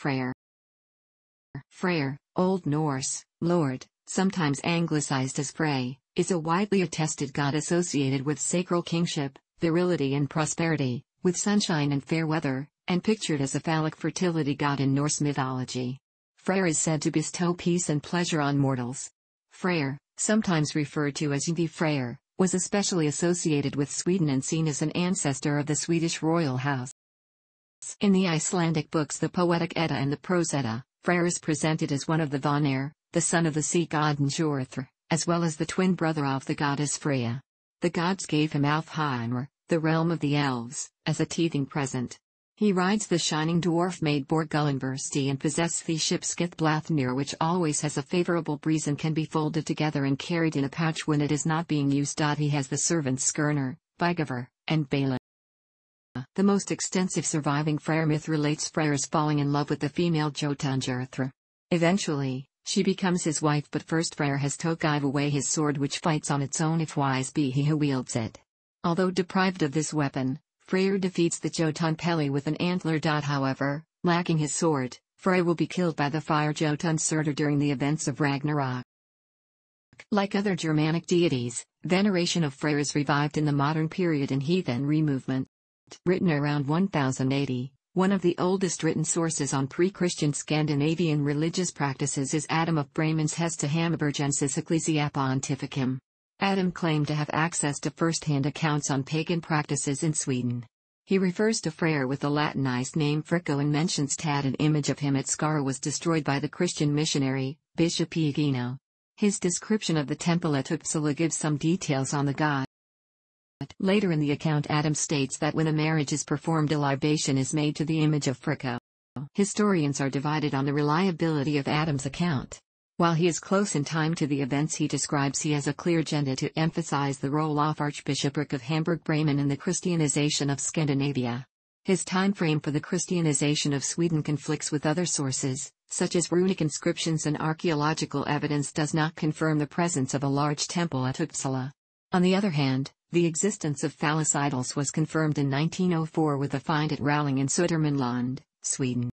Freyr. Freyr, Old Norse, Lord, sometimes anglicized as Frey, is a widely attested god associated with sacral kingship, virility and prosperity, with sunshine and fair weather, and pictured as a phallic fertility god in Norse mythology. Freyr is said to bestow peace and pleasure on mortals. Freyr, sometimes referred to as Yngvi Freyr, was especially associated with Sweden and seen as an ancestor of the Swedish royal house. In the Icelandic books the Poetic Edda and the Prose Edda, Freyr is presented as one of the Vanir, the son of the sea god Njörðr, as well as the twin brother of the goddess Freyja. The gods gave him Alfheimr, the realm of the elves, as a teething present. He rides the shining dwarf-made boar Gullinbursti and possesses the ship Skíðblaðnir, which always has a favorable breeze and can be folded together and carried in a pouch when it is not being used. He has the servants Skírnir, Byggvir, and Beyla. The most extensive surviving Freyr myth relates Freyr's falling in love with the female Jotungjörðr. Eventually, she becomes his wife, but first Freyr has to give away his sword, which fights on its own if wise be he who wields it. Although deprived of this weapon, Freyr defeats the Jotunpeli with an antler. However, lacking his sword, Freyr will be killed by the fire Jotun Surtr during the events of Ragnarök. Like other Germanic deities, veneration of Freyr is revived in the modern period in heathenry movement. Written around 1080, one of the oldest written sources on pre-Christian Scandinavian religious practices is Adam of Bremen's Gesta Hammaburgensis Ecclesiae Pontificum. Adam claimed to have access to first-hand accounts on pagan practices in Sweden. He refers to Freyr with the Latinized name Fricco and mentions that an image of him at Skara was destroyed by the Christian missionary, Bishop Iagino. His description of the temple at Uppsala gives some details on the god. Later in the account Adam states that when a marriage is performed a libation is made to the image of Fricco. Historians are divided on the reliability of Adam's account. While he is close in time to the events he describes, he has a clear agenda to emphasize the role of Archbishopric of Hamburg-Bremen in the Christianization of Scandinavia. His time frame for the Christianization of Sweden conflicts with other sources, such as runic inscriptions, and archaeological evidence does not confirm the presence of a large temple at Uppsala. On the other hand, the existence of phallus idols was confirmed in 1904 with a find at Rowling in Södermanland, Sweden.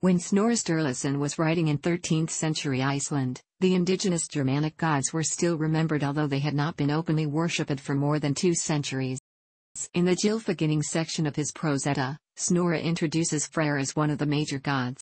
When Snorri Sturluson was writing in 13th century Iceland, the indigenous Germanic gods were still remembered, although they had not been openly worshipped for more than 2 centuries. In the Gylfaginning section of his Prose Edda, Snorri introduces Freyr as one of the major gods.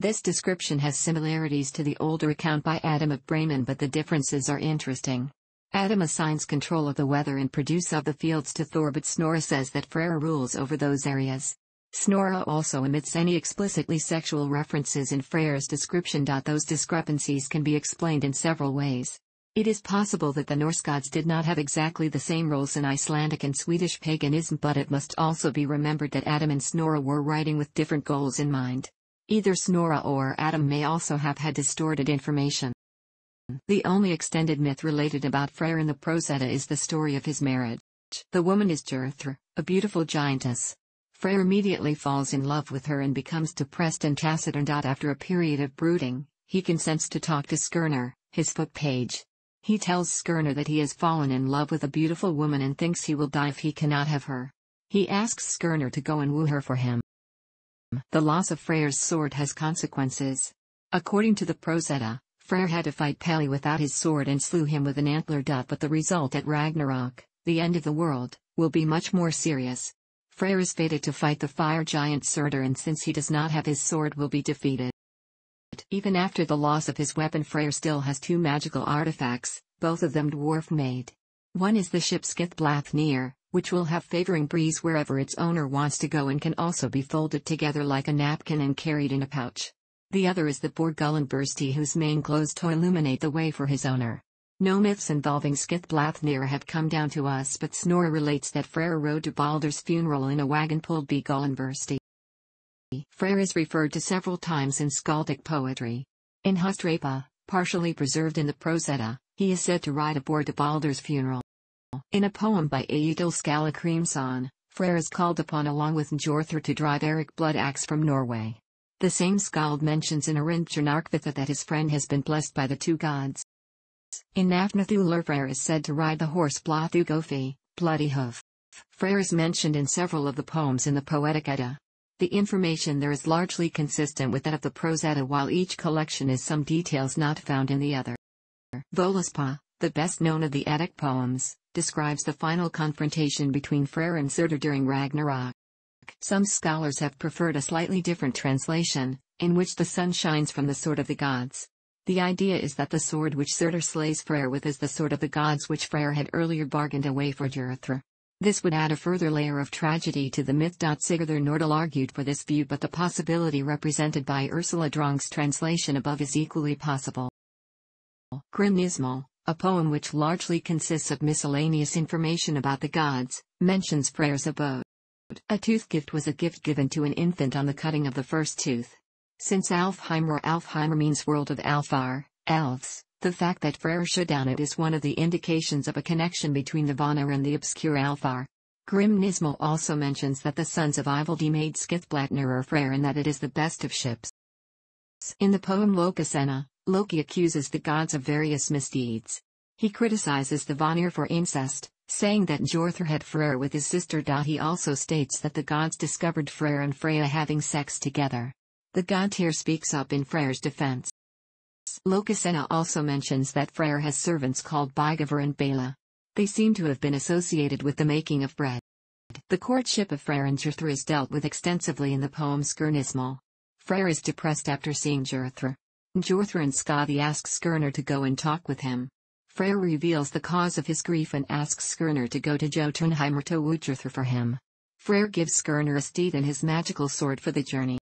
This description has similarities to the older account by Adam of Bremen, but the differences are interesting. Adam assigns control of the weather and produce of the fields to Thor, but Snorri says that Freyr rules over those areas. Snorri also omits any explicitly sexual references in Freyr's description. Those discrepancies can be explained in several ways. It is possible that the Norse gods did not have exactly the same roles in Icelandic and Swedish paganism, but it must also be remembered that Adam and Snorri were writing with different goals in mind. Either Snorri or Adam may also have had distorted information. The only extended myth related about Freyr in the Prose Edda is the story of his marriage. The woman is Gerðr, a beautiful giantess. Freyr immediately falls in love with her and becomes depressed and taciturn. After a period of brooding, he consents to talk to Skírnir, his foot page. He tells Skírnir that he has fallen in love with a beautiful woman and thinks he will die if he cannot have her. He asks Skírnir to go and woo her for him. The loss of Freyr's sword has consequences. According to the Prose Edda, Freyr had to fight Peli without his sword and slew him with an antler. But the result at Ragnarök, the end of the world, will be much more serious. Freyr is fated to fight the fire giant Surtr, and since he does not have his sword will be defeated. Even after the loss of his weapon, Freyr still has 2 magical artifacts, both of them dwarf-made. One is the ship Skíðblaðnir, which will have favoring breeze wherever its owner wants to go and can also be folded together like a napkin and carried in a pouch. The other is the boar Gullinbursti, whose mane glows to illuminate the way for his owner. No myths involving Skíðblaðnir have come down to us, but Snorri relates that Freyr rode to Baldr's funeral in a wagon pulled by Gullinbursti. Freyr is referred to several times in skaldic poetry. In Hostrepa, partially preserved in the Prose Edda, he is said to ride aboard to Baldr's funeral. In a poem by Eydil Skallagrimsson, Freyr is called upon along with Njörðr to drive Erik Blood Axe from Norway. The same skald mentions in Arindjarnarkvitha that his friend has been blessed by the 2 gods. In Nafnathulur, Freyr is said to ride the horse Blathugofi, bloody hoof. Freyr is mentioned in several of the poems in the Poetic Edda. The information there is largely consistent with that of the Prose Edda, while each collection is some details not found in the other. Völuspá, the best known of the Eddic poems, describes the final confrontation between Freyr and Surtr during Ragnarök. Some scholars have preferred a slightly different translation, in which the sun shines from the sword of the gods. The idea is that the sword which Surtr slays Freyr with is the sword of the gods which Freyr had earlier bargained away for Njörðr. This would add a further layer of tragedy to the myth. Sigurður Nordal argued for this view, but the possibility represented by Ursula Drong's translation above is equally possible. Grimnismal, a poem which largely consists of miscellaneous information about the gods, mentions Freyr's abode. A tooth gift was a gift given to an infant on the cutting of the first tooth. Since Alfheimr means world of Alfar, elves, the fact that Freyr should down it is one of the indications of a connection between the Vanir and the obscure Alfar. Grimnismal also mentions that the sons of Ivaldi made Skíðblaðnir are Freyr and that it is the best of ships. In the poem Lokasenna, Loki accuses the gods of various misdeeds. He criticizes the Vanir for incest, saying that Njörðr had Freyr with his sister. He also states that the gods discovered Freyr and Freyja having sex together. The god Tyr speaks up in Freyr's defense. Lokasenna also mentions that Freyr has servants called Byggvir and Beyla. They seem to have been associated with the making of bread. The courtship of Freyr and Njörðr is dealt with extensively in the poem Skírnismál. Freyr is depressed after seeing Njörðr. Njörðr and Skadi ask Skírnir to go and talk with him. Freyr reveals the cause of his grief and asks Skírnir to go to Jotunheimr to woo Njörðr for him. Freyr gives Skírnir a steed and his magical sword for the journey.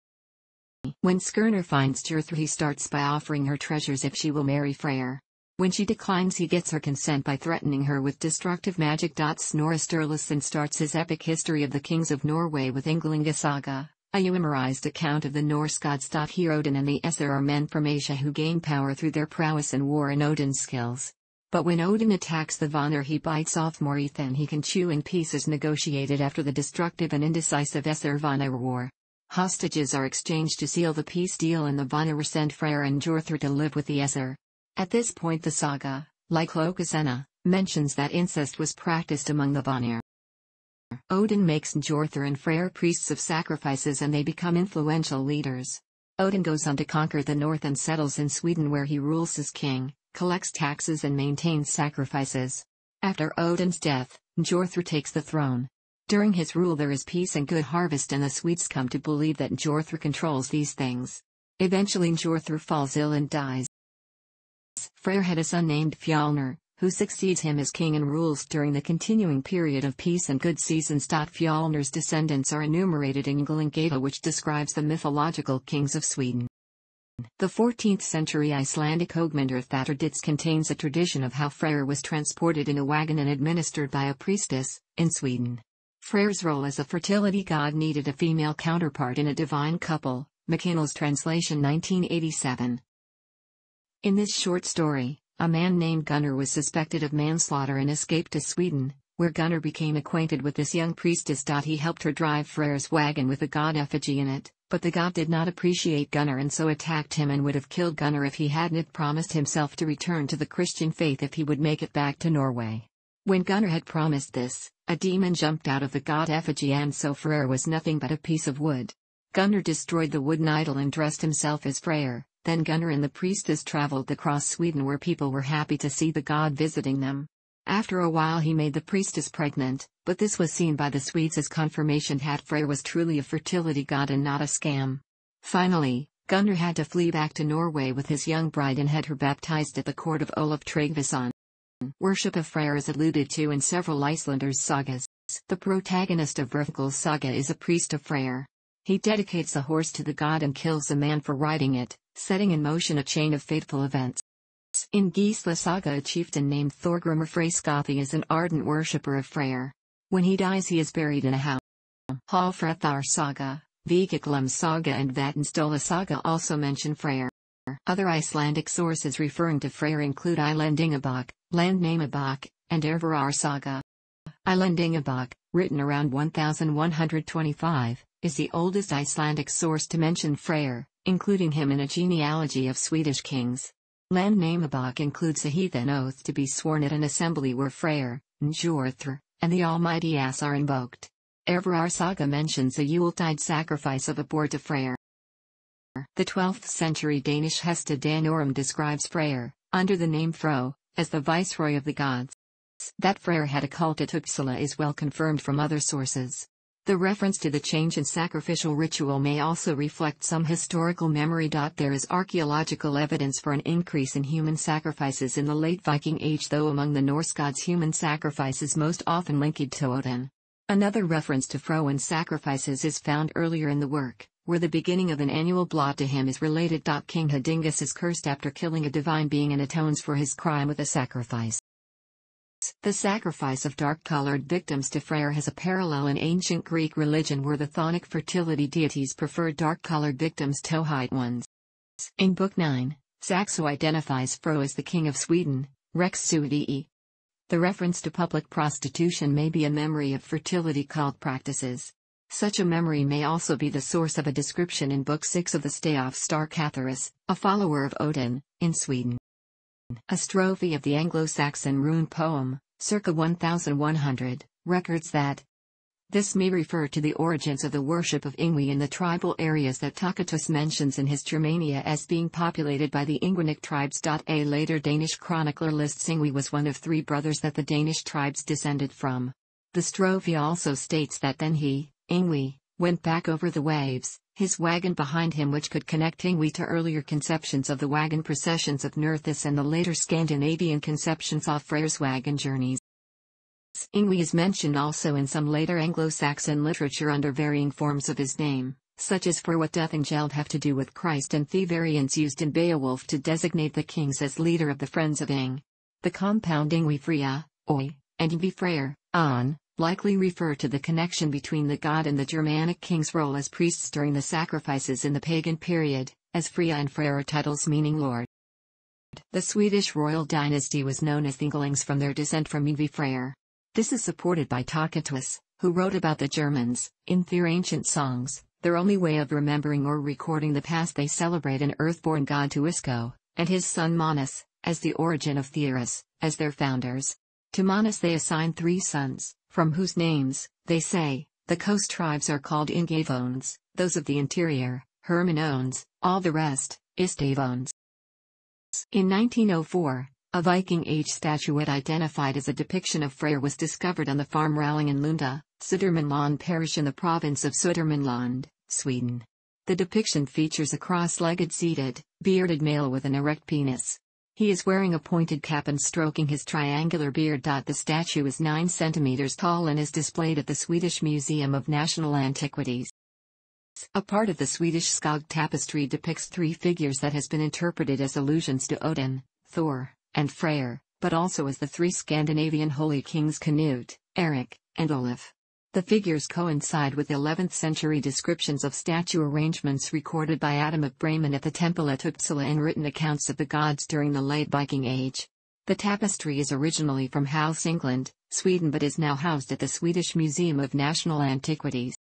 When Skírnir finds Njörðr, he starts by offering her treasures if she will marry Freyr. When she declines, he gets her consent by threatening her with destructive magic. Snorri Sturluson starts his epic history of the kings of Norway with Ynglingasaga, a eumerized account of the Norse gods. Here Odin and the Aesir are men from Asia who gain power through their prowess in war and Odin's skills. But when Odin attacks the Vanir, he bites off more than he can chew in pieces, negotiated after the destructive and indecisive Aesir-Vanir war. Hostages are exchanged to seal the peace deal, and the Vanir send Freyr and Njörðr to live with the Aesir. At this point the saga, like Lokasenna, mentions that incest was practiced among the Vanir. Odin makes Njörðr and Freyr priests of sacrifices, and they become influential leaders. Odin goes on to conquer the north and settles in Sweden, where he rules as king, collects taxes and maintains sacrifices. After Odin's death, Njörðr takes the throne. During his rule there is peace and good harvest, and the Swedes come to believe that Njörðr controls these things. Eventually Njörðr falls ill and dies. Freyr had a son named Fjolnir, who succeeds him as king and rules during the continuing period of peace and good seasons. Fjolnir's descendants are enumerated in Ynglingasaga, which describes the mythological kings of Sweden. The 14th-century Icelandic Högmyndir Þáttarits contains a tradition of how Freyr was transported in a wagon and administered by a priestess, in Sweden. Freyr's role as a fertility god needed a female counterpart in a divine couple, McConnell's translation 1987. In this short story, a man named Gunnar was suspected of manslaughter and escaped to Sweden, where Gunnar became acquainted with this young priestess. He helped her drive Freyr's wagon with a god effigy in it, but the god did not appreciate Gunnar and so attacked him and would have killed Gunnar if he hadn't promised himself to return to the Christian faith if he would make it back to Norway. When Gunnar had promised this, a demon jumped out of the god effigy, and so Freyr was nothing but a piece of wood. Gunnar destroyed the wooden idol and dressed himself as Freyr. Then Gunnar and the priestess traveled across Sweden, where people were happy to see the god visiting them. After a while he made the priestess pregnant, but this was seen by the Swedes as confirmation that Freyr was truly a fertility god and not a scam. Finally, Gunnar had to flee back to Norway with his young bride and had her baptized at the court of Olaf Tryggvason. Worship of Freyr is alluded to in several Icelanders' sagas. The protagonist of Brufgul's saga is a priest of Freyr. He dedicates a horse to the god and kills a man for riding it, setting in motion a chain of fateful events. In Gísla saga, a chieftain named Thorgrimur Freyskathi is an ardent worshipper of Freyr. When he dies he is buried in a house. Hallfreðr saga, Víkiglum saga and Vatnsdóla saga also mention Freyr. Other Icelandic sources referring to Freyr include Eilendingabok, Landnámabok, and Ervarar saga. Eilendingabok, written around 1125, is the oldest Icelandic source to mention Freyr, including him in a genealogy of Swedish kings. Landnámabok includes a heathen oath to be sworn at an assembly where Freyr, Njörðr, and the almighty Aes are invoked. Ervarar saga mentions a Yuletide sacrifice of a boar to Freyr. The 12th century Danish Hesta Danorum describes Freyr, under the name Fro, as the viceroy of the gods. That Freyr had a cult at Uppsala is well confirmed from other sources. The reference to the change in sacrificial ritual may also reflect some historical memory. There is archaeological evidence for an increase in human sacrifices in the late Viking Age, though among the Norse gods human sacrifices most often linked to Odin. Another reference to Fro and sacrifices is found earlier in the work, where the beginning of an annual blot to him is related. King Hadingus is cursed after killing a divine being and atones for his crime with a sacrifice. The sacrifice of dark-colored victims to Freyr has a parallel in ancient Greek religion, where the Thonic fertility deities preferred dark-colored victims to white ones. In Book 9, Saxo identifies Fro as the king of Sweden, Rex Suidii. The reference to public prostitution may be a memory of fertility cult practices. Such a memory may also be the source of a description in Book 6 of the Stay-off star Catharus, a follower of Odin, in Sweden. A strophe of the Anglo-Saxon rune poem, circa 1100, records that this may refer to the origins of the worship of Ingwi in the tribal areas that Tacitus mentions in his Germania as being populated by the Ingwinic tribes. A later Danish chronicler lists Ingwi was one of three brothers that the Danish tribes descended from. The strophe also states that then he, Ingwi, went back over the waves, his wagon behind him, which could connect Ingwi to earlier conceptions of the wagon processions of Njörðr and the later Scandinavian conceptions of Freyr's wagon journeys. Ingwi is mentioned also in some later Anglo-Saxon literature under varying forms of his name, such as for what doth Ingeld have to do with Christ, and the variants used in Beowulf to designate the kings as leader of the Friends of Ing. The compound Yngvi Freyr, Oi, and Yngvi Freyr, On, likely refer to the connection between the god and the Germanic king's role as priests during the sacrifices in the pagan period, as Freyja and Freyr are titles meaning lord. The Swedish royal dynasty was known as the Ynglings from their descent from Yngvi Freyr. This is supported by Tacitus, who wrote about the Germans, in their ancient songs, their only way of remembering or recording the past. They celebrate an earthborn god Tuisco, and his son Manus, as the origin of Theurus, as their founders. To Manus they assign three sons, from whose names, they say, the coast tribes are called Ingavones, those of the interior, Hermanones, all the rest, Istavones. In 1904, a Viking Age statuette identified as a depiction of Freyr was discovered on the farm Rowling in Lunda, Södermanland parish in the province of Södermanland, Sweden. The depiction features a cross-legged seated, bearded male with an erect penis. He is wearing a pointed cap and stroking his triangular beard. The statue is 9 centimeters tall and is displayed at the Swedish Museum of National Antiquities. A part of the Swedish Skog tapestry depicts three figures that has been interpreted as allusions to Odin, Thor, and Freyr, but also as the three Scandinavian holy kings Canute, Eric, and Olaf. The figures coincide with 11th century descriptions of statue arrangements recorded by Adam of Bremen at the temple at Uppsala and written accounts of the gods during the late Viking Age. The tapestry is originally from House, England, Sweden, but is now housed at the Swedish Museum of National Antiquities.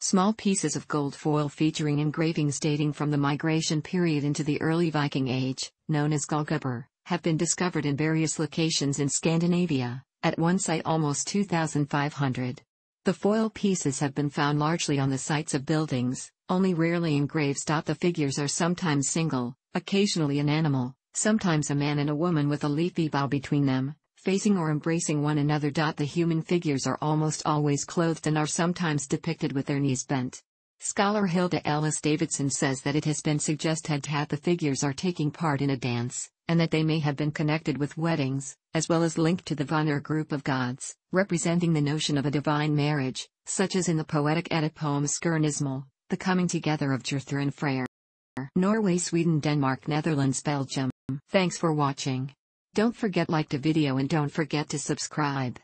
Small pieces of gold foil featuring engravings dating from the migration period into the early Viking Age, known as Gullgubber, have been discovered in various locations in Scandinavia. At one site almost 2,500. The foil pieces have been found largely on the sites of buildings, only rarely in graves. The figures are sometimes single, occasionally an animal, sometimes a man and a woman with a leafy bough between them, facing or embracing one another. The human figures are almost always clothed and are sometimes depicted with their knees bent. Scholar Hilda Ellis Davidson says that it has been suggested that the figures are taking part in a dance, and that they may have been connected with weddings, as well as linked to the Vanir group of gods, representing the notion of a divine marriage, such as in the Poetic Edda poem Skírnismál, the coming together of Gerðr and Freyr. Norway, Sweden, Denmark, Netherlands, Belgium. Thanks for watching. Don't forget to like the video and don't forget to subscribe.